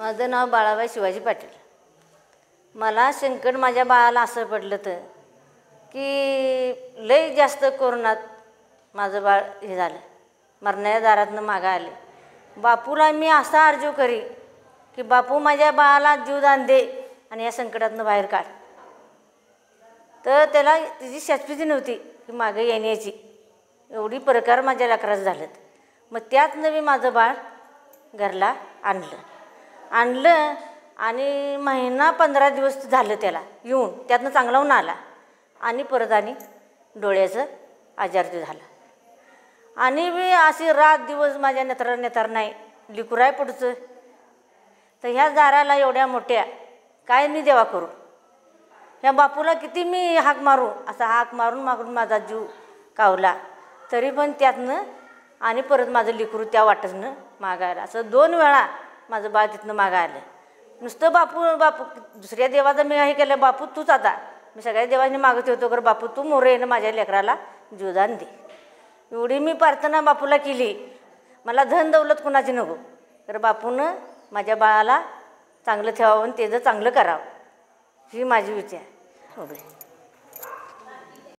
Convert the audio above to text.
माझं नाव बाळाबाई शिवाजी पाटील। मला संकट माझ्या बाळाला असं पडलं तर की लई जास्त कोरोनात माझं बाळ हे झालं, मरणाच्या दारातनं मागं आले। बापूला मी असा अर्ज करी की बापू माझ्या बाळाला जीवदान दे आणि या संकटातनं बाहेर काढ। तर त्याला तिची शस्पिती नव्हती की मागे येण्याची, एवढी प्रकार माझ्या लेकरास झालेत। मग त्यातनं मी माझं बाळ घरला आणलं आणि महिना 15 दिवस झालं त्याला येऊन, त्यातनं चांगला होऊन आला आणि परत आणि डोळ्याचं आजार ते झाला। आणि मी अशी रात दिवस माझ्या नेत्र नाही लिकुराय पडचं, तर ह्या दाराला एवढ्या मोठ्या काय मी देवा करू? ह्या बापूला किती मी हाक मारू, असा हाक मारून मागून माझा जीव कावला, तरी पण त्यातनं आणि परत माझं लिकरू त्या वाटनं मागायला, असं 2 वेळा माझं बाळ तिथनं मागायला। नुसतं बापू दुसऱ्या देवाचं मी हे केलं, बापू तूच आता मी सगळ्या देवांनी मागत होतो कर बापू तू मोरे येणं माझ्या लेकराला जीवदान दे। एवढी मी प्रार्थना बापूला केली। मला धन दौलत कुणाची नको, तर बापूनं माझ्या बाळाला चांगलं ठेवावं आणि त्याचं चांगलं करावं, ही माझी विचार आहे।